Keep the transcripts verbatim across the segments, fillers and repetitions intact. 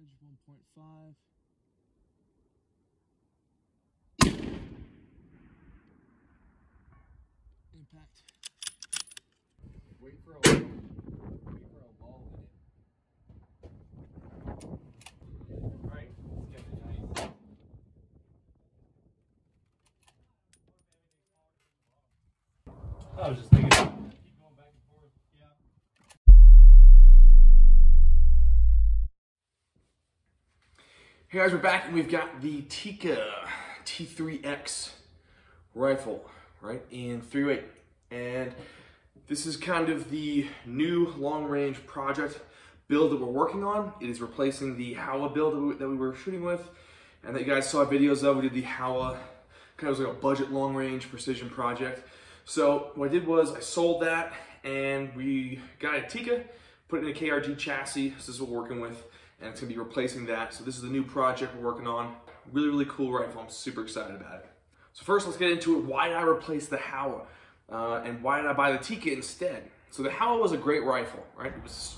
inch, one point five. Impact. Wait for a wall. Wait for a wall in it. All right, let's get it nice. I was just thinking about that. Keep going back and forth. Yeah. Hey guys, we're back and we've got the Tikka T three X rifle, right, in three weight, and this is kind of the new long-range project build that we're working on. It is replacing the Howa build that we, that we were shooting with, and that you guys saw videos of. We did the Howa, kind of was like a budget long-range precision project. So what I did was I sold that, and we got a Tikka, put it in a K R G chassis. This is what we're working with, and it's gonna be replacing that. So this is the new project we're working on. Really, really cool rifle. I'm super excited about it. So first, let's get into it. Why did I replace the Howa? Uh, and why did I buy the Tikka instead? So the Howa was a great rifle, right? It was,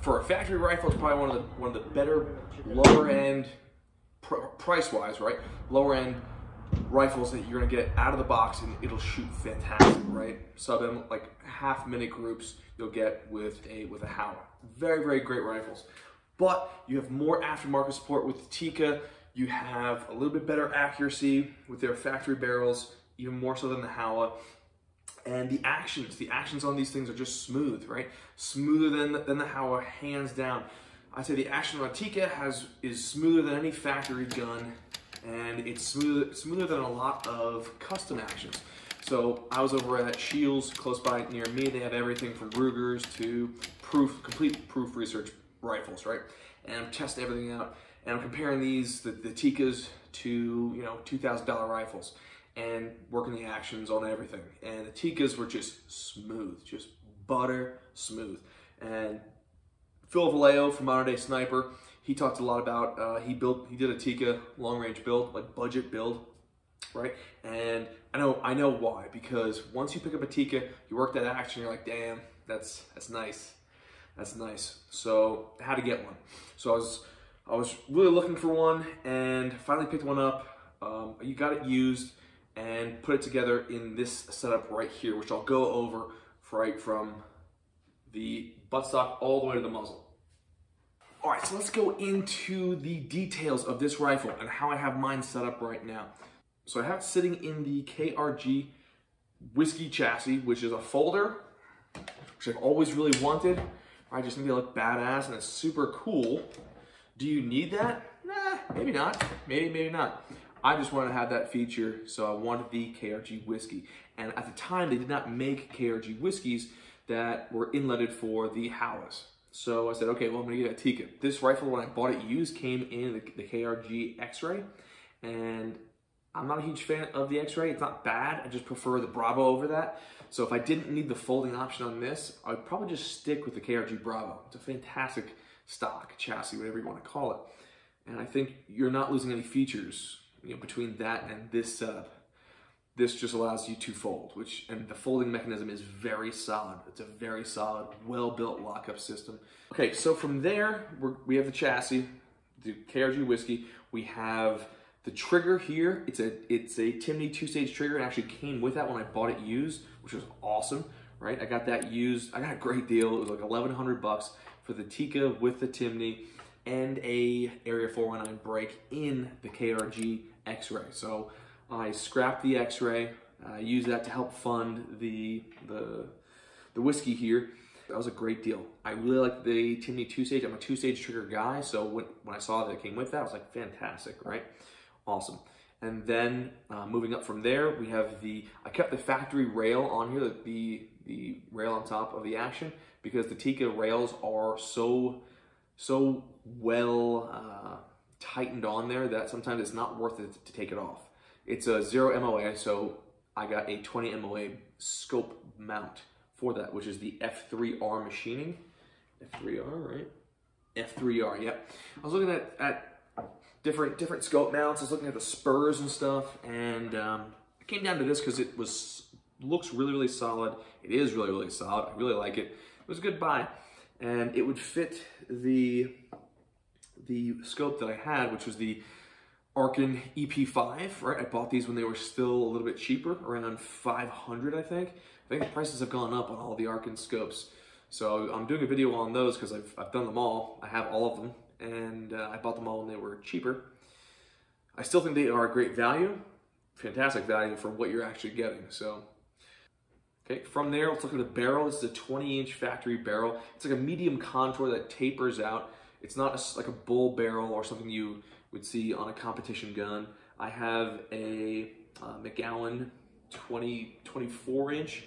for a factory rifle, it's probably one of the, one of the better lower end, pr price-wise, right? Lower end rifles that you're gonna get out of the box, and it'll shoot fantastic, right? Sub M, like half minute groups you'll get with a, with a Howa. Very, very great rifles. But you have more aftermarket support with the Tikka. You have a little bit better accuracy with their factory barrels, even more so than the Howa. And the actions, the actions on these things are just smooth, right? Smoother than the, than the Howa, hands down. I'd say the action on a Tikka has, is smoother than any factory gun, and it's smooth, smoother than a lot of custom actions. So I was over at Shields, close by near me. They have everything from Rugers to proof, complete proof research rifles, right? And I'm testing everything out. And I'm comparing these, the, the Tikkas, to, you know, two thousand dollar rifles, and working the actions on everything. And the Tikkas were just smooth, just butter smooth. And Phil Vallejo from Modern Day Sniper, he talked a lot about, uh, he built, he did a Tikka long range build, like budget build, right? And I know, I know why, because once you pick up a Tikka, you work that action, you're like, damn, that's, that's nice. That's nice. So how to get one. So I was, I was really looking for one, and finally picked one up. Um, you got it used and put it together in this setup right here, which I'll go over right from the buttstock all the way to the muzzle. All right, so let's go into the details of this rifle and how I have mine set up right now. So I have it sitting in the K R G Whiskey Chassis, which is a folder, which I've always really wanted. I just think they look badass, and it's super cool. Do you need that? Nah, maybe not. Maybe, maybe not. I just wanted to have that feature, so I wanted the K R G Whiskey. And at the time, they did not make K R G Whiskeys that were inletted for the Howas. So I said, okay, well, I'm gonna get a Tikka. This rifle, when I bought it used, came in the, the K R G X-Ray, and I'm not a huge fan of the X-Ray. It's not bad. I just prefer the Bravo over that. So if I didn't need the folding option on this, I'd probably just stick with the K R G Bravo. It's a fantastic stock, chassis, whatever you want to call it. And I think you're not losing any features, you know, between that and this setup. This just allows you to fold, which, and the folding mechanism is very solid. It's a very solid, well-built lockup system. Okay, so from there, we're, we have the chassis, the K R G Whiskey. We have the trigger here. It's a, it's a Timney two-stage trigger. It actually came with that when I bought it used, which was awesome, right? I got that used. I got a great deal. It was like eleven hundred bucks. For the Tikka with the Timney and a Area four one nine break in the K R G X-Ray. So I scrapped the X-Ray, I uh, used that to help fund the, the, the whiskey here. That was a great deal. I really like the Timney two-stage. I'm a two-stage trigger guy, so when, when I saw that it came with that, I was like, fantastic, right? Awesome. And then uh, moving up from there, we have the, I kept the factory rail on here, the, the, the rail on top of the action, because the Tikka rails are so, so well uh, tightened on there that sometimes it's not worth it to take it off. It's a zero M O A, so I got a twenty M O A scope mount for that, which is the F three R machining. F three R, right? F three R, yep. I was looking at, at different, different scope mounts. I was looking at the spurs and stuff, and um, I came down to this because it was, looks really, really solid. It is really, really solid. I really like it. It was a good buy, and it would fit the the scope that I had, which was the Arken E P five, right? I bought these when they were still a little bit cheaper, around five hundred, I think. I think the prices have gone up on all the Arken scopes. So I'm doing a video on those because I've, I've done them all. I have all of them, and uh, I bought them all when they were cheaper. I still think they are a great value, fantastic value for what you're actually getting, so. Okay, from there, let's look at the barrel. This is a twenty inch factory barrel. It's like a medium contour that tapers out. It's not a, like a bull barrel or something you would see on a competition gun. I have a uh, McGowan twenty, twenty-four inch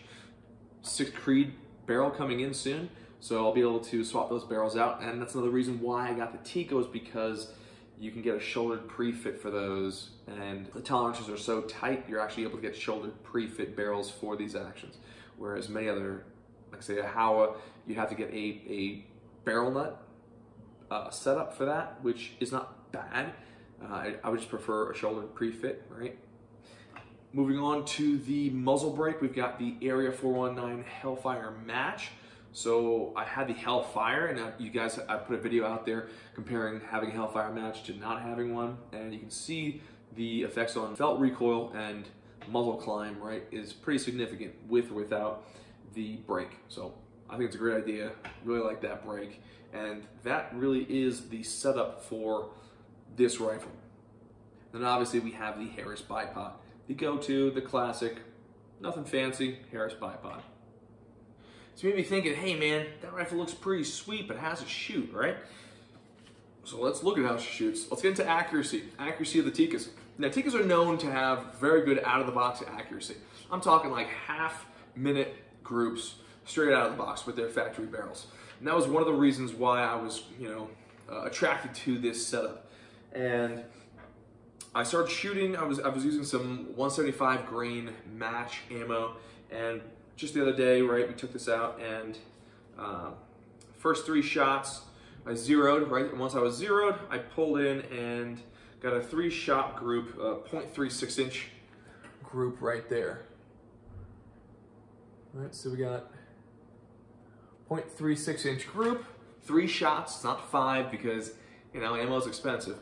sixth Creed barrel coming in soon, so I'll be able to swap those barrels out, and that's another reason why I got the Tikkos, because you can get a shouldered pre-fit for those, and the tolerances are so tight, you're actually able to get shouldered pre-fit barrels for these actions. Whereas many other, like say a Howa, you have to get a, a barrel nut uh, setup for that, which is not bad. Uh, I, I would just prefer a shouldered pre-fit, right? Moving on to the muzzle brake, we've got the Area four nineteen Hellfire Match. So I had the Hellfire, and I, you guys, I put a video out there comparing having a Hellfire match to not having one, and you can see the effects on felt recoil and muzzle climb, right, is pretty significant with or without the brake. So I think it's a great idea, really like that brake, and that really is the setup for this rifle. Then obviously we have the Harris Bipod, the go-to, the classic, nothing fancy, Harris Bipod. So you may be thinking, hey man, that rifle looks pretty sweet, but how does it shoot, right? So let's look at how it shoots. Let's get into accuracy, accuracy of the Tikkas. Now Tikkas are known to have very good out-of-the-box accuracy. I'm talking like half-minute groups straight out of the box with their factory barrels. And that was one of the reasons why I was, you know, uh, attracted to this setup. And I started shooting. I was I was using some one seventy-five grain match ammo, and just the other day, right, we took this out, and um, first three shots, I zeroed, right? And once I was zeroed, I pulled in and got a three shot group, uh, point three six inch group right there. All right, so we got point three six inch group, three shots, it's not five because, you know, ammo is expensive.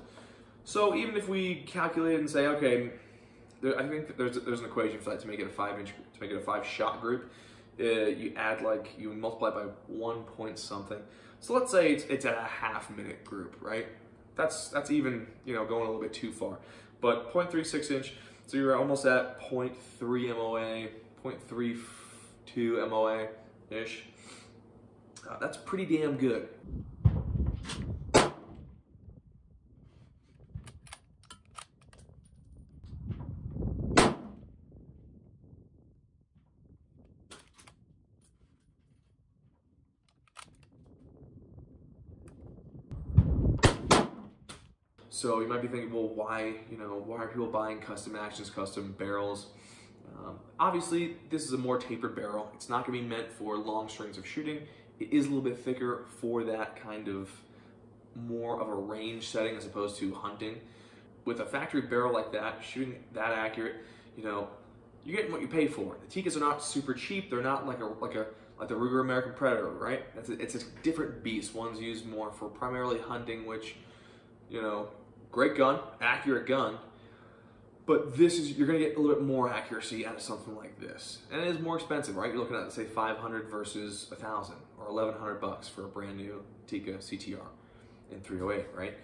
So even if we calculate and say, okay, I think there's there's an equation for that to make it a five inch to make it a five shot group. Uh, you add like you multiply by one point something. So let's say it's it's at a half minute group, right? That's that's even, you know, going a little bit too far. But point three six inch, so you're almost at point three M O A, point three two M O A ish. Uh, that's pretty damn good. So you might be thinking, well, why, you know, why are people buying custom actions, custom barrels? Um, obviously, this is a more tapered barrel. It's not going to be meant for long strings of shooting. It is a little bit thicker for that kind of more of a range setting as opposed to hunting. With a factory barrel like that, shooting that accurate, you know, you're getting what you pay for. The Tikkas are not super cheap. They're not like a like a like the Ruger American Predator, right? That's a, it's a different beast. One's used more for primarily hunting, which, you know. Great gun, accurate gun, but this is, you're gonna get a little bit more accuracy out of something like this. And it is more expensive, right? You're looking at, say, five hundred versus one thousand or eleven hundred bucks for a brand new Tikka C T R in three oh eight, right?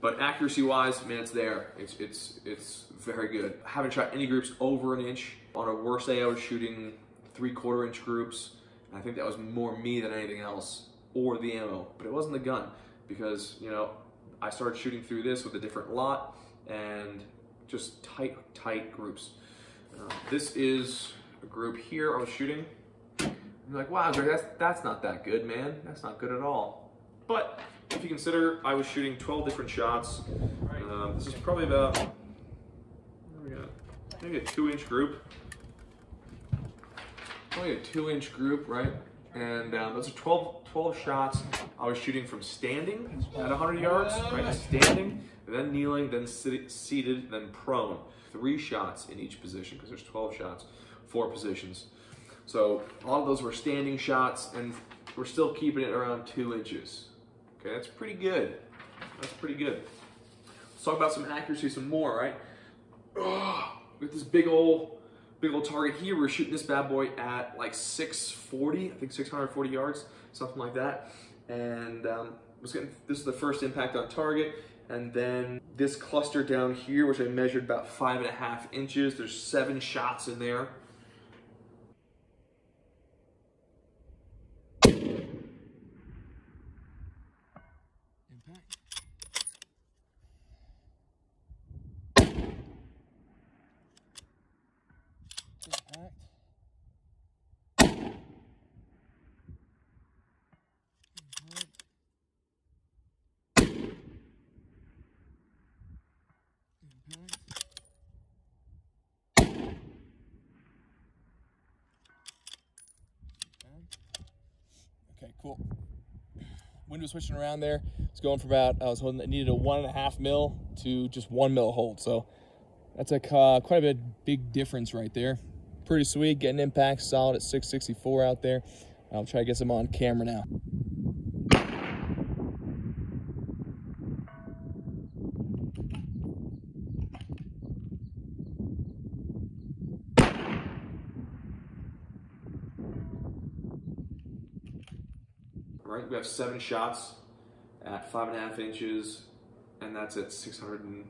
But accuracy-wise, man, it's there. It's, it's, it's very good. I haven't shot any groups over an inch. On a worst day, I was shooting three-quarter inch groups, and I think that was more me than anything else, or the ammo, but it wasn't the gun, because, you know, I started shooting through this with a different lot and just tight, tight groups. Uh, this is a group here I was shooting. I'm like, wow, Greg, that's, that's not that good, man. That's not good at all. But if you consider, I was shooting twelve different shots. Um, this is probably about, what do we got? Maybe a two inch group. Probably a two inch group, right? And um, those are twelve, twelve shots. I was shooting from standing at one hundred yards, right? Standing, then kneeling, then sit seated, then prone. Three shots in each position, because there's twelve shots, four positions. So a lot of those were standing shots, and we're still keeping it around two inches. Okay, that's pretty good. That's pretty good. Let's talk about some accuracy some more, right? Oh, with this big old, big old target here, we're shooting this bad boy at like six forty, I think six forty yards, something like that. And um, was getting, this is the first impact on target. And then this cluster down here, which I measured about five and a half inches, there's seven shots in there. Okay, cool. Wind was switching around there. It's going for about, I was holding, I needed a one and a half mil to just one mil hold. So that's like uh, quite a bit, big difference right there. Pretty sweet, getting impact solid at six sixty-four out there. I'll try to get some on camera now. Right, we have seven shots at five and a half inches, and that's at six hundred and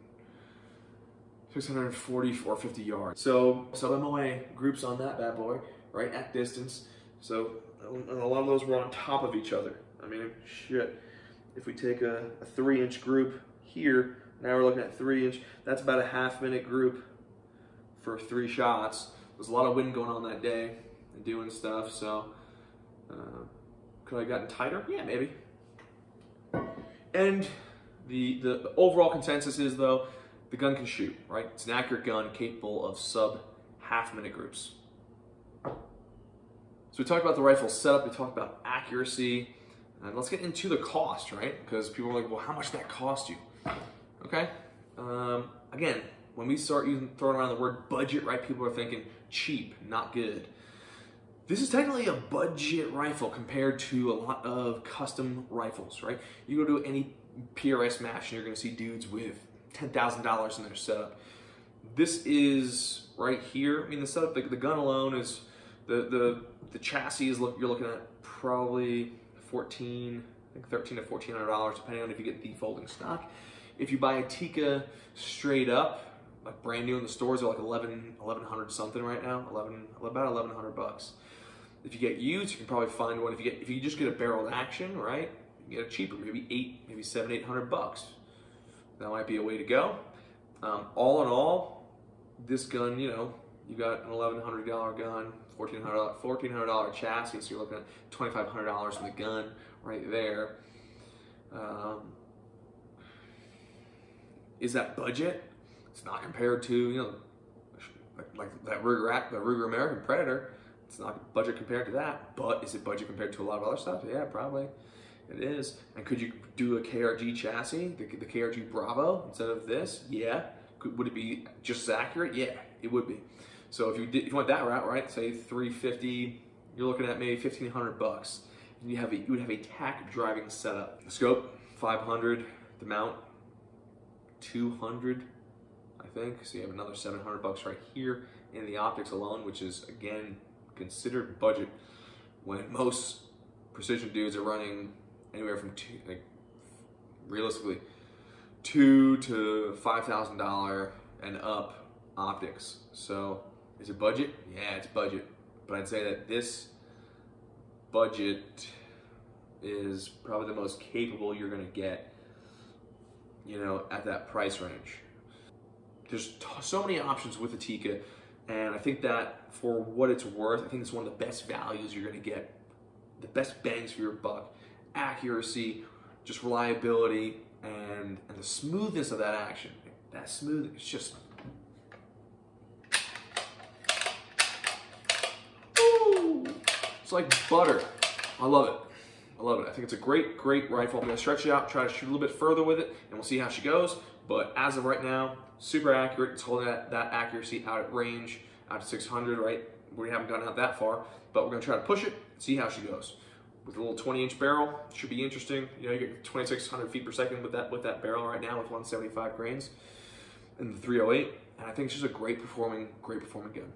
forty, four fifty yards. So, so M O A groups on that bad boy, right at distance. So, and a lot of those were on top of each other. I mean, shit. If we take a, a three inch group here, now we're looking at three inch, that's about a half minute group for three shots. There's a lot of wind going on that day and doing stuff, so. Uh, Could I have gotten tighter? Yeah, maybe. And the, the the overall consensus is, though, the gun can shoot, right? It's an accurate gun capable of sub half minute groups. So we talked about the rifle setup, we talked about accuracy, and let's get into the cost, right? Because people are like, well, how much did that cost you? Okay, um, again, when we start using, throwing around the word budget, right, people are thinking cheap, not good. This is technically a budget rifle compared to a lot of custom rifles, right? You go to any P R S match and you're gonna see dudes with ten thousand dollars in their setup. This is right here. I mean, the setup, the, the gun alone is, the, the, the chassis is, look, you're looking at probably fourteen, I think thirteen to fourteen hundred dollars, depending on if you get the folding stock. If you buy a Tikka straight up, like brand new in the stores, they're like eleven, eleven hundred something right now, eleven, about eleven hundred bucks. If you get used, you can probably find one. If you get, if you just get a barreled action, right, you can get it cheaper, maybe eight, maybe seven, eight hundred bucks. That might be a way to go. Um, all in all, this gun, you know, you got an eleven hundred dollar gun, fourteen hundred dollar, fourteen hundred dollar chassis, so you're looking at twenty five hundred dollars for the gun right there. Um, is that budget? It's not compared to, you know, like, like that Ruger, the Ruger American Predator. It's not budget compared to that, but is it budget compared to a lot of other stuff? Yeah, probably it is. And could you do a K R G chassis, the, the K R G Bravo instead of this? Yeah. Could, would it be just as accurate? Yeah, it would be. So if you, did, if you went that route, right, say three fifty, you're looking at maybe fifteen hundred bucks. And you have a, you would have a tack driving setup. The scope, five hundred, the mount, two hundred, I think. So you have another seven hundred bucks right here in the optics alone, which is, again, considered budget when most precision dudes are running anywhere from two, like realistically two to five thousand dollar and up optics. So is it budget? Yeah, it's budget, but I'd say that this budget is probably the most capable you're gonna get, you know, at that price range. There's so many options with the Tikka. And I think that for what it's worth, I think it's one of the best values you're going to get, the best bangs for your buck, accuracy, just reliability, and, and the smoothness of that action. That smooth, it's just, ooh, it's like butter. I love it. I love it. I think it's a great, great rifle. I'm going to stretch it out, try to shoot a little bit further with it, and we'll see how she goes. But as of right now, super accurate. It's holding that, that accuracy out at range, out to six hundred, right? We haven't gotten out that far, but we're gonna try to push it, see how she goes. with a little twenty inch barrel. Should be interesting. You know, you get twenty-six hundred feet per second with that with that barrel right now with one seventy-five grains in the three oh eight. And I think it's just a great performing, great performing gun.